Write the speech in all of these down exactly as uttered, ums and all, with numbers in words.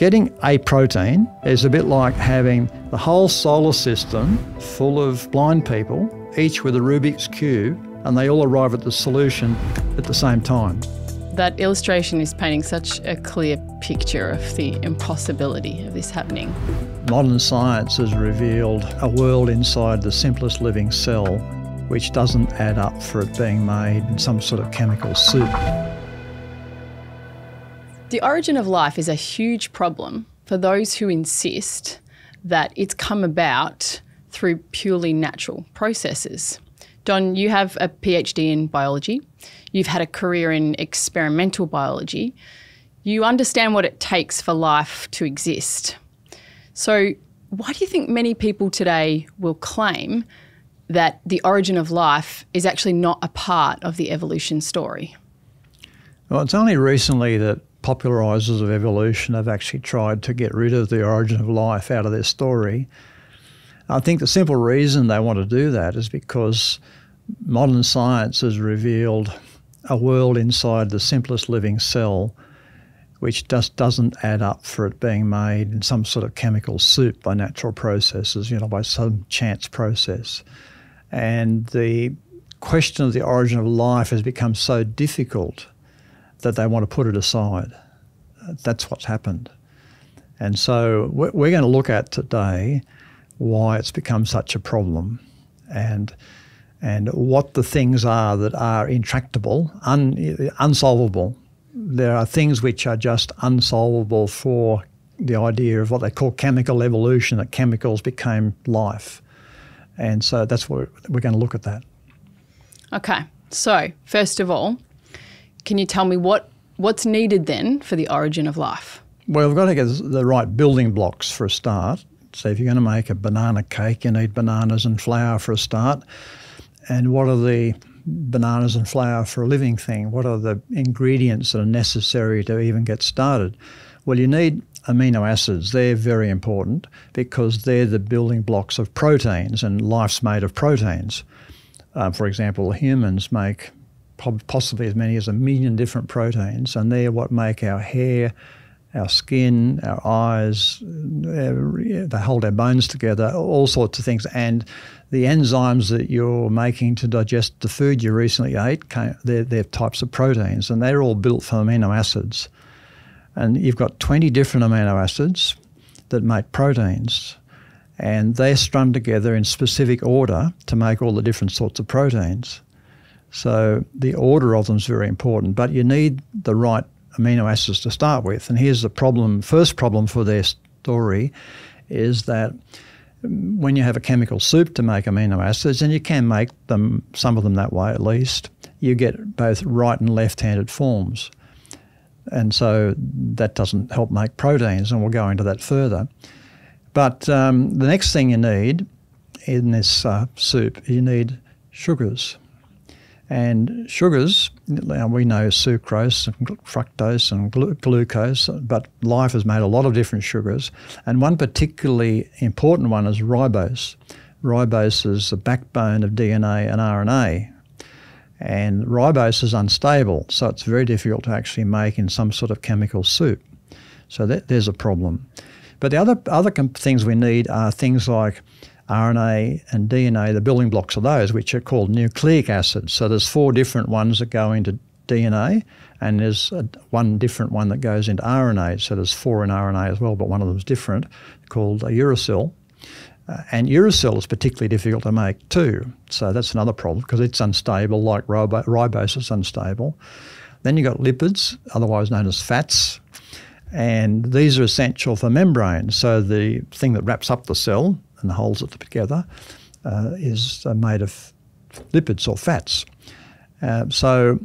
Getting a protein is a bit like having the whole solar system full of blind people, each with a Rubik's Cube, and they all arrive at the solution at the same time. That illustration is painting such a clear picture of the impossibility of this happening. Modern science has revealed a world inside the simplest living cell, which doesn't add up for it being made in some sort of chemical soup. The origin of life is a huge problem for those who insist that it's come about through purely natural processes. Don, you have a P H D in biology. You've had a career in experimental biology. You understand what it takes for life to exist. So why do you think many people today will claim that the origin of life is actually not a part of the evolution story? Well, it's only recently that popularisers of evolution have actually tried to get rid of the origin of life out of their story. I think the simple reason they want to do that is because modern science has revealed a world inside the simplest living cell, which just doesn't add up for it being made in some sort of chemical soup by natural processes, you know, by some chance process. And the question of the origin of life has become so difficult that they want to put it aside. That's what's happened. And so we're going to look at today why it's become such a problem and and what the things are that are intractable, un, unsolvable. There are things which are just unsolvable for the idea of what they call chemical evolution, that chemicals became life. And so that's what we're going to look at that. Okay. So first of all, can you tell me what, what's needed then for the origin of life? Well, we've got to get the right building blocks for a start. So if you're going to make a banana cake, you need bananas and flour for a start. And what are the bananas and flour for a living thing? What are the ingredients that are necessary to even get started? Well, you need amino acids. They're very important because they're the building blocks of proteins, and life's made of proteins. Um, for example, humans make possibly as many as a million different proteins, and they're what make our hair, our skin, our eyes, they hold our bones together, all sorts of things. And the enzymes that you're making to digest the food you recently ate, they're, they're types of proteins, and they're all built from amino acids. And you've got twenty different amino acids that make proteins, and they're strung together in specific order to make all the different sorts of proteins. So the order of them is very important, but you need the right amino acids to start with. And here's the problem, first problem for their story is that when you have a chemical soup to make amino acids, and you can make them, some of them that way at least, you get both right and left-handed forms. And so that doesn't help make proteins, and we'll go into that further. But um, the next thing you need in this uh, soup, you need sugars. And sugars, now we know sucrose and fructose and glu glucose, but life has made a lot of different sugars. And one particularly important one is ribose. Ribose is the backbone of D N A and R N A. And ribose is unstable, so it's very difficult to actually make in some sort of chemical soup. So that, there's a problem. But the other, other things we need are things like R N A and D N A, the building blocks of those, which are called nucleic acids. So there's four different ones that go into D N A, and there's a, one different one that goes into R N A. So there's four in R N A as well, but one of them's different, called a uracil. Uh, and uracil is particularly difficult to make too. So that's another problem because it's unstable, like ribo ribose is unstable. Then you've got lipids, otherwise known as fats. And these are essential for membranes. So the thing that wraps up the cell and holds it together uh, is uh, made of lipids or fats. Uh, so,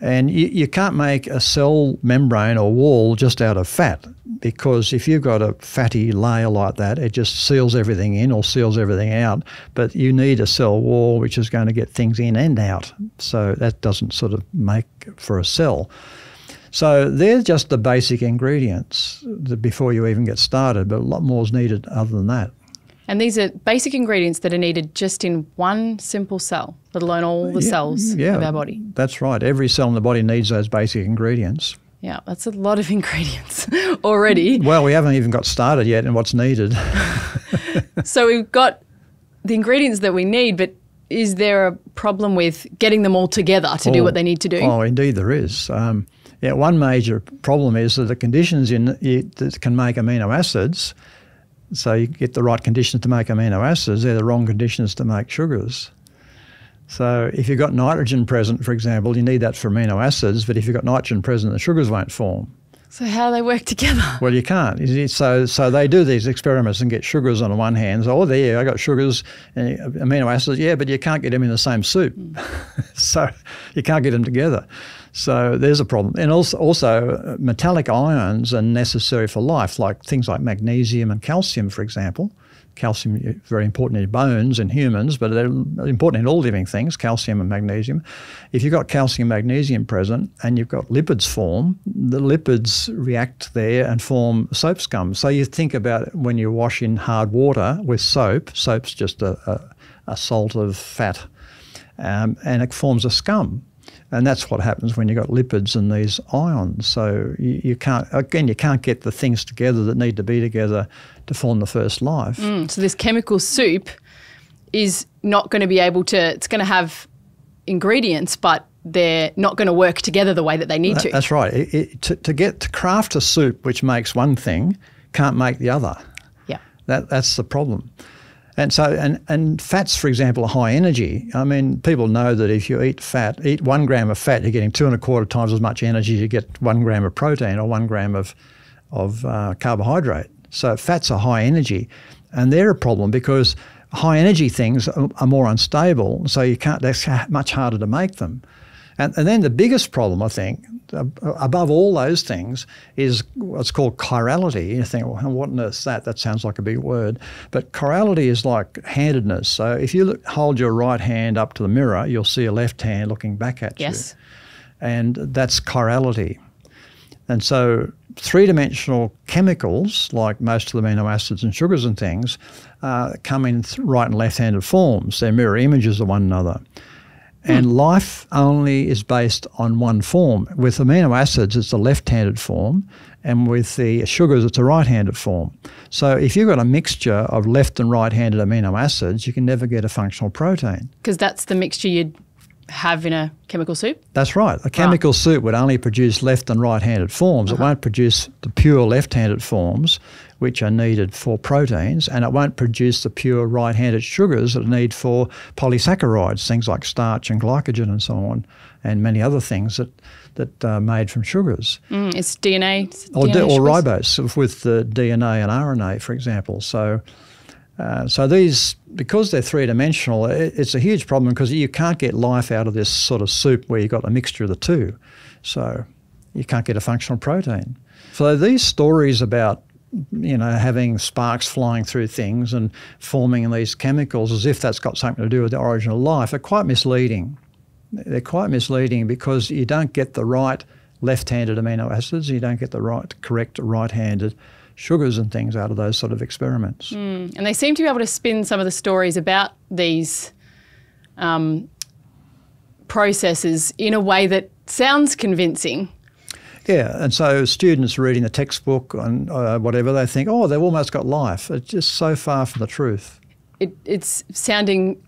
and you, you can't make a cell membrane or wall just out of fat, because if you've got a fatty layer like that, it just seals everything in or seals everything out. But you need a cell wall which is going to get things in and out. So that doesn't sort of make for a cell. So they're just the basic ingredients before you even get started, but a lot more is needed other than that. And these are basic ingredients that are needed just in one simple cell, let alone all the yeah, cells yeah, of our body. That's right. Every cell in the body needs those basic ingredients. Yeah, that's a lot of ingredients already. Well, we haven't even got started yet in what's needed. So we've got the ingredients that we need, but is there a problem with getting them all together to oh, do what they need to do? Oh, indeed there is. Um, yeah, one major problem is that the conditions in it that can make amino acids, so you get the right conditions to make amino acids, they're the wrong conditions to make sugars. So if you've got nitrogen present, for example, you need that for amino acids, but if you've got nitrogen present, the sugars won't form. So how do they work together? Well, you can't. So, so they do these experiments and get sugars on the one hand. So, oh, there, I got sugars and amino acids. Yeah, but you can't get them in the same soup. Mm. So you can't get them together. So there's a problem. And also, also metallic ions are necessary for life, like things like magnesium and calcium, for example. Calcium is very important in bones and humans, but they're important in all living things, calcium and magnesium. If you've got calcium and magnesium present and you've got lipids form, the lipids react there and form soap scum. So you think about when you wash in hard water with soap, soap's just a, a, a salt of fat, um, and it forms a scum. And that's what happens when you've got lipids and these ions. So you, you can't, again, you can't get the things together that need to be together to form the first life. Mm, so this chemical soup is not going to be able to, it's going to have ingredients, but they're not going to work together the way that they need that, to. That's right. It, it, to, to get, to craft a soup which makes one thing, can't make the other. Yeah. That, that's the problem. And so, and, and fats, for example, are high energy. I mean, people know that if you eat fat, eat one gram of fat, you're getting two and a quarter times as much energy as you get one gram of protein or one gram of, of uh, carbohydrate. So fats are high energy, and they're a problem because high energy things are, are more unstable, so you can't, that's much harder to make them. And, and then the biggest problem, I think, above all those things, is what's called chirality. You think, well, what on earth is that? That sounds like a big word. But chirality is like handedness. So if you look, hold your right hand up to the mirror, you'll see a left hand looking back at yes. you. And that's chirality. And so three-dimensional chemicals, like most of the amino acids and sugars and things, uh, come in right and left-handed forms. They're mirror images of one another. And life only is based on one form. With amino acids, it's a left-handed form, and with the sugars, it's a right-handed form. So if you've got a mixture of left and right-handed amino acids, you can never get a functional protein. Because that's the mixture you'd have in a chemical soup? That's right. A chemical ah. soup would only produce left and right-handed forms. Uh-huh. It won't produce the pure left-handed forms, which are needed for proteins, and it won't produce the pure right-handed sugars that are needed for polysaccharides, things like starch and glycogen and so on, and many other things that, that are made from sugars. Mm, it's D N A. It's or, D N A or ribose with the D N A and R N A, for example. So, uh, so these... because they're three-dimensional, it's a huge problem because you can't get life out of this sort of soup where you've got a mixture of the two. So you can't get a functional protein. So these stories about, you know, having sparks flying through things and forming these chemicals as if that's got something to do with the origin of life are quite misleading. They're quite misleading because you don't get the right left-handed amino acids, you don't get the right, correct right-handed sugars and things out of those sort of experiments. Mm. And they seem to be able to spin some of the stories about these um, processes in a way that sounds convincing. Yeah, and so students reading the textbook and uh, whatever, they think, oh, they've almost got life. It's just so far from the truth. It, it's sounding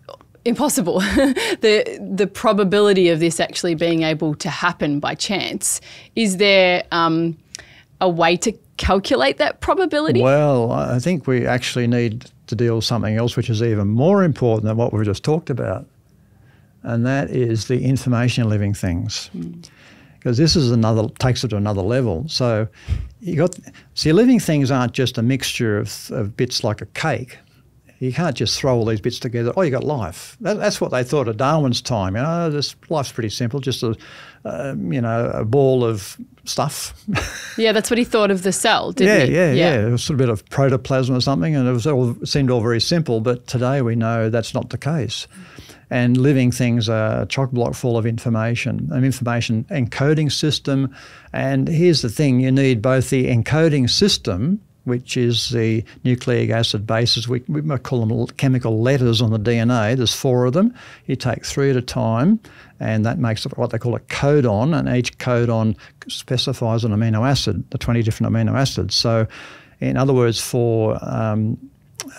impossible. the, the probability of this actually being able to happen by chance. Is there um, a way to calculate that probability? Well, I think we actually need to deal with something else which is even more important than what we've just talked about, and that is the information in living things. Mm. Because this is another, takes it to another level. So you got, see, living things aren't just a mixture of, of bits like a cake. You can't just throw all these bits together. Oh, you got life. That, that's what they thought at Darwin's time. You know, this life's pretty simple. Just a, uh, you know, a ball of stuff. Yeah, that's what he thought of the cell, didn't he? Yeah, yeah, yeah, yeah. It was sort of a bit of protoplasm or something, and it was all seemed all very simple. But today we know that's not the case. And living things are chock-block full of information, an information encoding system. And here's the thing: you need both the encoding system which is the nucleic acid bases. We, we might call them chemical letters on the D N A. There's four of them. You take three at a time, and that makes what they call a codon, and each codon specifies an amino acid, the twenty different amino acids. So in other words, for um,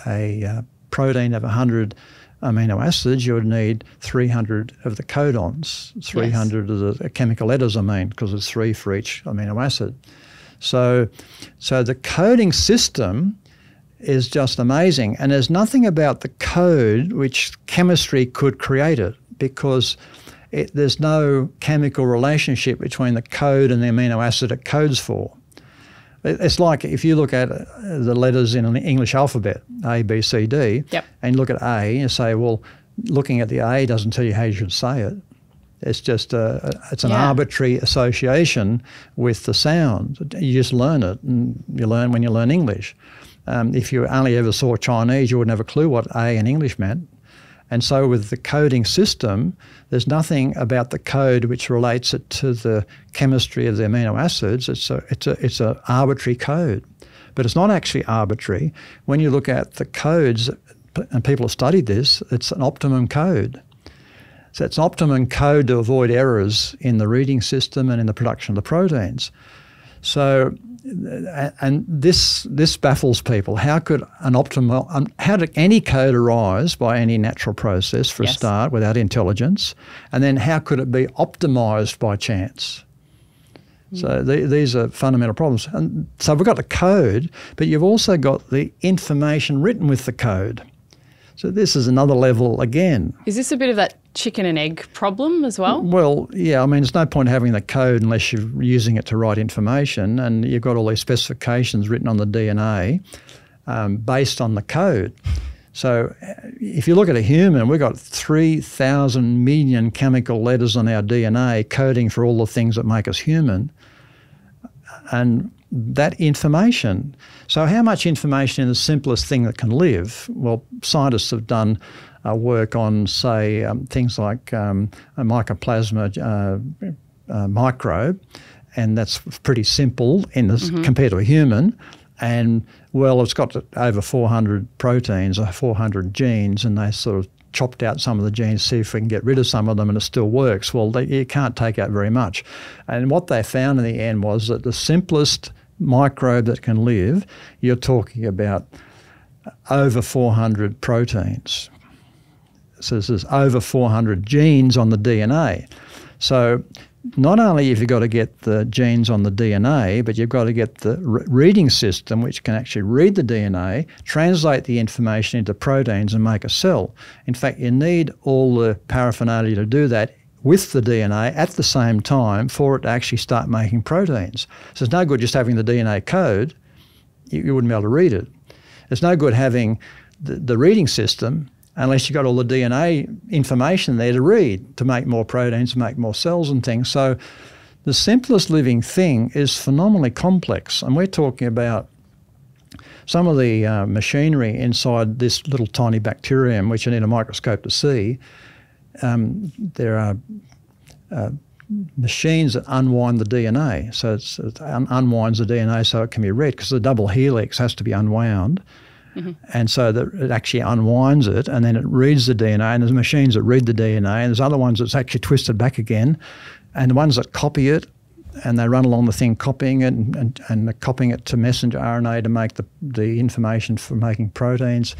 a uh, protein of one hundred amino acids, you would need three hundred of the codons, three hundred yes. of the chemical letters, I mean, because there's three for each amino acid. So, so the coding system is just amazing, and there's nothing about the code which chemistry could create it, because it, there's no chemical relationship between the code and the amino acid it codes for. It, it's like if you look at the letters in an English alphabet, A, B, C, D, yep. and you look at A and say, well, looking at the A doesn't tell you how you should say it. It's just a, it's an yeah. arbitrary association with the sound. You just learn it, and you learn when you learn English. Um, if you only ever saw Chinese, you wouldn't have a clue what A in English meant. And so with the coding system, there's nothing about the code which relates it to the chemistry of the amino acids. It's a, it's a, it's a arbitrary code. But it's not actually arbitrary. When you look at the codes, and people have studied this, it's an optimum code. So it's an optimum code to avoid errors in the reading system and in the production of the proteins. So, and this this baffles people. How could an optimal, um, how did any code arise by any natural process for yes. a start without intelligence? And then how could it be optimized by chance? Mm. So the, these are fundamental problems. And so we've got the code, but you've also got the information written with the code. So this is another level again. Is this a bit of that chicken and egg problem as well? Well, yeah. I mean, there's no point having the code unless you're using it to write information, and you've got all these specifications written on the D N A um, based on the code. So if you look at a human, we've got three thousand million chemical letters on our D N A coding for all the things that make us human. And that information. So how much information in the simplest thing that can live? Well, scientists have done uh, work on, say, um, things like um, a mycoplasma uh, uh, microbe, and that's pretty simple in this, mm-hmm. compared to a human. And, well, it's got over four hundred proteins or four hundred genes, and they sort of chopped out some of the genes, see if we can get rid of some of them, and it still works. Well, they, you can't take out very much. And what they found in the end was that the simplest microbe that can live, you're talking about over four hundred proteins. So there's over four hundred genes on the D N A. So not only have you got to get the genes on the D N A, but you've got to get the re reading system which can actually read the D N A, translate the information into proteins and make a cell. In fact, you need all the paraphernalia to do that with the D N A at the same time for it to actually start making proteins. So it's no good just having the D N A code. You, you wouldn't be able to read it. It's no good having the, the reading system unless you've got all the D N A information there to read, to make more proteins, to make more cells and things. So the simplest living thing is phenomenally complex. And we're talking about some of the uh, machinery inside this little tiny bacterium, which you need a microscope to see. Um, there are uh, machines that unwind the D N A. So it's, it un unwinds the D N A so it can be read, because the double helix has to be unwound. Mm-hmm. And so that it actually unwinds it, and then it reads the D N A, and there's machines that read the D N A, and there's other ones that's actually twisted back again, and the ones that copy it, and they run along the thing copying it and, and, and copying it to messenger R N A to make the, the information for making proteins.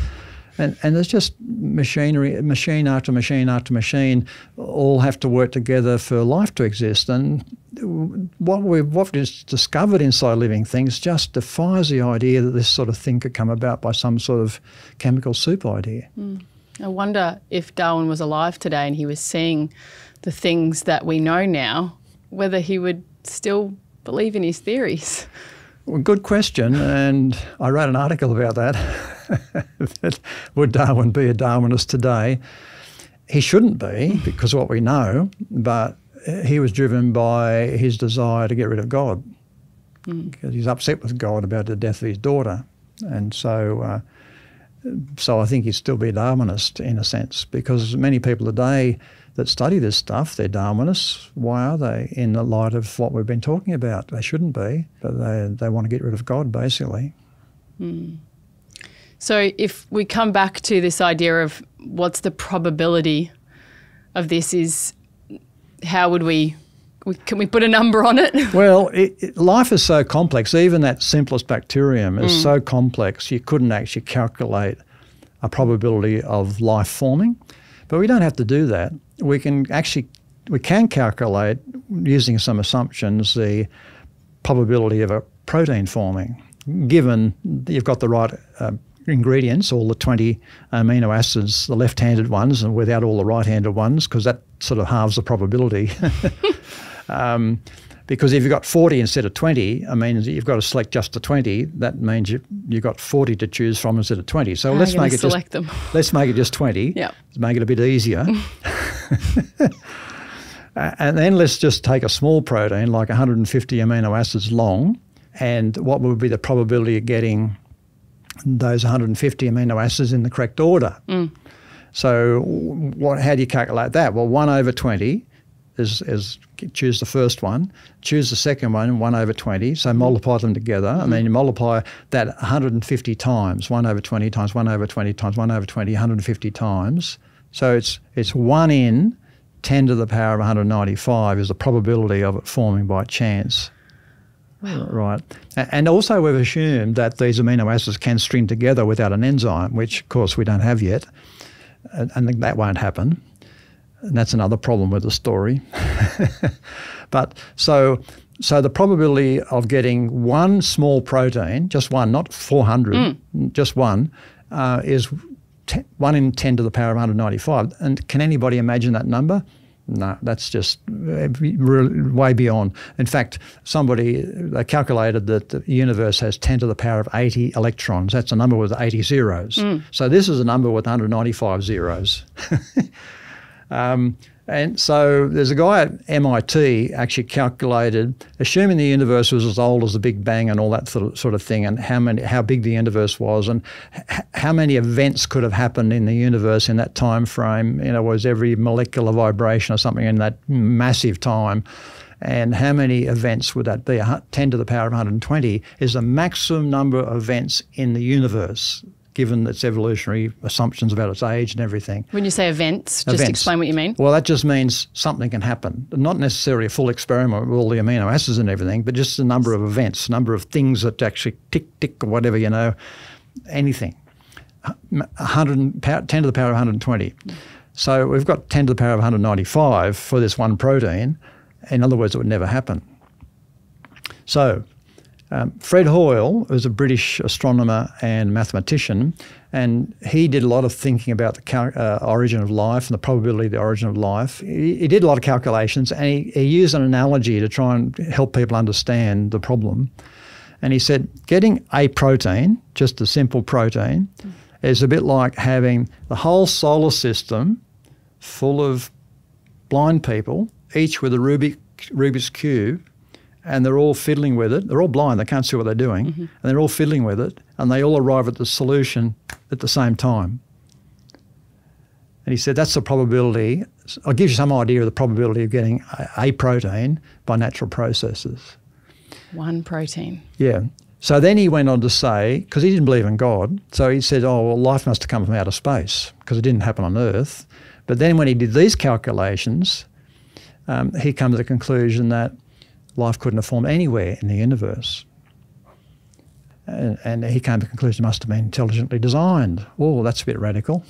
And, and there's just machinery, machine after machine after machine, all have to work together for life to exist. And what we've, what we've discovered inside living things just defies the idea that this sort of thing could come about by some sort of chemical soup idea. Mm. I wonder if Darwin was alive today and he was seeing the things that we know now, whether he would still believe in his theories. Well, good question, and I wrote an article about that. Would Darwin be a Darwinist today? He shouldn't be, because of what we know, but he was driven by his desire to get rid of God, mm. because he's upset with God about the death of his daughter. And so, uh, so I think he'd still be a Darwinist in a sense, because many people today that study this stuff, they're Darwinists. Why are they, in the light of what we've been talking about? They shouldn't be, but they, they want to get rid of God, basically. Mm. So if we come back to this idea of what's the probability of this, is how would we, we can we put a number on it? Well, it, it, life is so complex. Even that simplest bacterium is mm. so complex you couldn't actually calculate a probability of life forming. But we don't have to do that. We can actually we can calculate, using some assumptions, the probability of a protein forming, given you've got the right uh, ingredients, all the twenty amino acids, the left-handed ones, and without all the right-handed ones, because that sort of halves the probability. um, because if you've got forty instead of twenty, I mean, you've got to select just the twenty. That means you, you've got forty to choose from instead of twenty. So I'm let's make it select just them. let's make it just twenty. Yeah, let's make it a bit easier. Uh, and then let's just take a small protein, like one hundred fifty amino acids long, and what would be the probability of getting those one hundred fifty amino acids in the correct order? Mm. So what, how do you calculate that? Well, one over twenty is, is choose the first one, choose the second one, one over twenty, so multiply them together, mm-hmm. and then you multiply that one hundred fifty times, one over twenty times, one over twenty times, one over twenty, one hundred fifty times. So it's, it's one in ten to the power of one hundred ninety-five is the probability of it forming by chance. Wow. Right. And also we've assumed that these amino acids can string together without an enzyme, which, of course, we don't have yet. And that won't happen. And that's another problem with the story. But so, so the probability of getting one small protein, just one, not four hundred, mm. just one, uh, is one in ten to the power of one hundred ninety-five. And can anybody imagine that number? No, that's just way beyond. In fact, somebody, they calculated that the universe has ten to the power of eighty electrons. That's a number with eighty zeros. Mm. So this is a number with one hundred ninety-five zeros. um, and so there's a guy at M I T actually calculated, assuming the universe was as old as the Big Bang and all that sort of thing, and how many, how big the universe was, and h how many events could have happened in the universe in that time frame. You know, was every molecular vibration or something in that massive time, and how many events would that be? ten to the power of one hundred twenty is the maximum number of events in the universe, given its evolutionary assumptions about its age and everything. When you say events, just events. Explain what you mean. Well, that just means something can happen. Not necessarily a full experiment with all the amino acids and everything, but just a number of events, number of things that actually tick, tick, or whatever, you know, anything. ten to the power of one hundred twenty. So we've got ten to the power of one hundred ninety-five for this one protein. In other words, it would never happen. So Um, Fred Hoyle was a British astronomer and mathematician, and he did a lot of thinking about the uh, origin of life and the probability of the origin of life. He, he did a lot of calculations, and he, he used an analogy to try and help people understand the problem. And he said getting a protein, just a simple protein, mm. is a bit like having the whole solar system full of blind people, each with a Rubik, Rubik's Cube, and they're all fiddling with it. They're all blind. They can't see what they're doing. Mm-hmm. And they're all fiddling with it, and they all arrive at the solution at the same time. And he said that's the probability. I'll give you some idea of the probability of getting a, a protein by natural processes. One protein. Yeah. So then he went on to say, because he didn't believe in God, so he said, oh, well, life must have come from outer space because it didn't happen on Earth. But then when he did these calculations, um, he came to the conclusion that life couldn't have formed anywhere in the universe. And, and he came to the conclusion it must have been intelligently designed. Oh, that's a bit radical.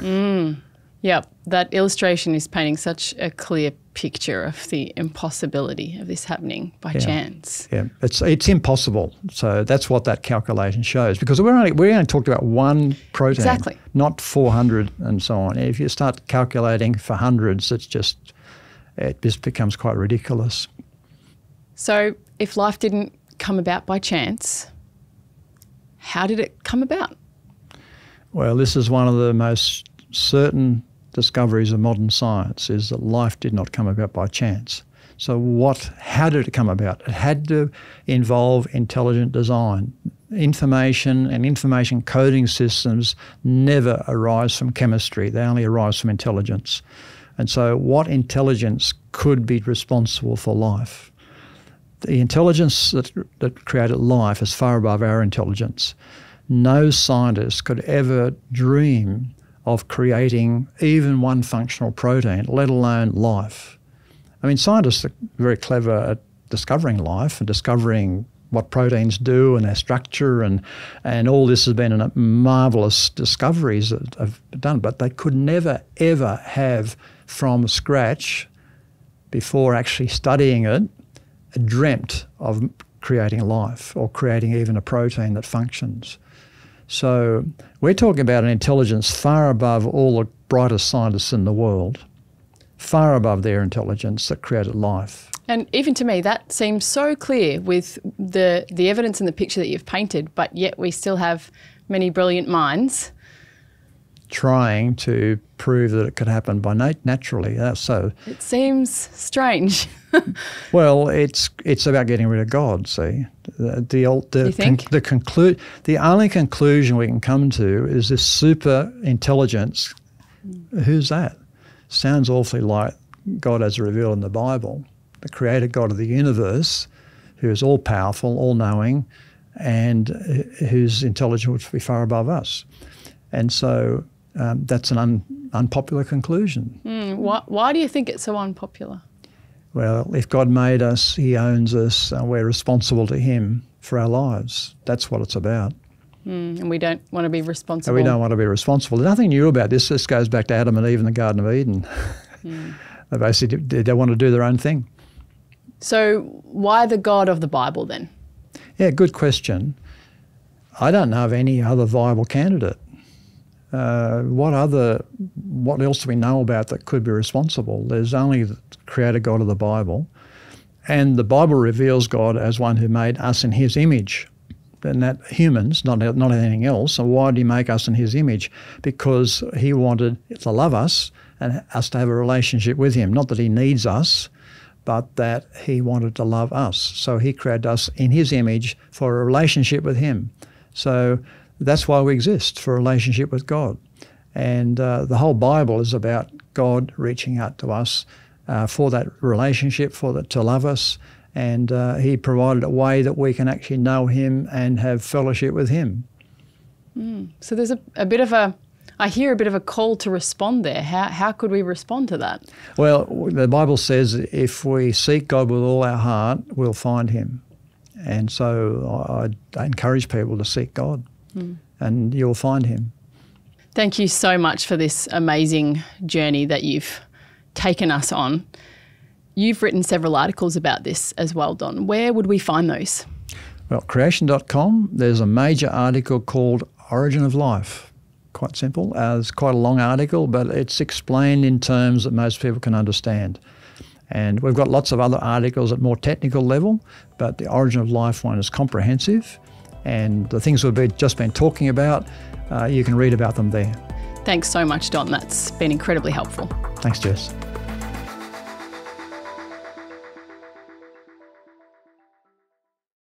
Mm. Yeah, that illustration is painting such a clear picture of the impossibility of this happening by yeah. chance. Yeah, it's, it's impossible. So that's what that calculation shows, because we're only, we only talked about one protein, exactly. not four hundred and so on. If you start calculating for hundreds, it's just, it just becomes quite ridiculous. So if life didn't come about by chance, how did it come about? Well, this is one of the most certain discoveries of modern science, is that life did not come about by chance. So what, how did it come about? It had to involve intelligent design. Information and information coding systems never arise from chemistry. They only arise from intelligence. And so what intelligence could be responsible for life? The intelligence that, that created life is far above our intelligence. No scientist could ever dream of creating even one functional protein, let alone life. I mean, scientists are very clever at discovering life and discovering what proteins do and their structure, and, and all this has been a marvellous discoveries that have done, but they could never, ever have from scratch, before actually studying it, dreamt of creating life or creating even a protein that functions. So we're talking about an intelligence far above all the brightest scientists in the world, far above their intelligence that created life. And even to me, that seems so clear with the, the evidence and the picture that you've painted, but yet we still have many brilliant minds trying to prove that it could happen by nat naturally. Uh, so it seems strange. Well, it's it's about getting rid of God. See, the the the, you think? the conclude the only conclusion we can come to is this super intelligence. Mm. Who's that? Sounds awfully like God as revealed in the Bible, the Creator God of the universe, who is all powerful, all knowing, and whose intelligence would be far above us. And so Um, that's an un unpopular conclusion. Mm, why, why do you think it's so unpopular? Well, if God made us, he owns us, and we're responsible to him for our lives. That's what it's about. Mm, and we don't want to be responsible. And we don't want to be responsible. There's nothing new about this. This goes back to Adam and Eve in the Garden of Eden. Mm. They basically did, they want to do their own thing. So why the God of the Bible then? Yeah, good question. I don't know of any other viable candidate. Uh, what other, what else do we know about that could be responsible? There's only the Creator God of the Bible, and the Bible reveals God as one who made us in His image, and that humans, not not anything else. So why did He make us in His image? Because He wanted to love us and us to have a relationship with Him. Not that He needs us, but that He wanted to love us. So He created us in His image for a relationship with Him. So that's why we exist, for a relationship with God. And uh, the whole Bible is about God reaching out to us uh, for that relationship, for that, to love us. And uh, he provided a way that we can actually know him and have fellowship with him. Mm. So there's a, a bit of a, I hear a bit of a call to respond there. How, how could we respond to that? Well, the Bible says if we seek God with all our heart, we'll find him. And so I, I encourage people to seek God. Mm. And you'll find him. Thank you so much for this amazing journey that you've taken us on. You've written several articles about this as well, Don. Where would we find those? Well, creation dot com, there's a major article called Origin of Life. Quite simple. Uh, it's quite a long article, but it's explained in terms that most people can understand. And we've got lots of other articles at more technical level, but the Origin of Life one is comprehensive. And the things we've just been talking about, uh, you can read about them there. Thanks so much, Don. That's been incredibly helpful. Thanks, Jess.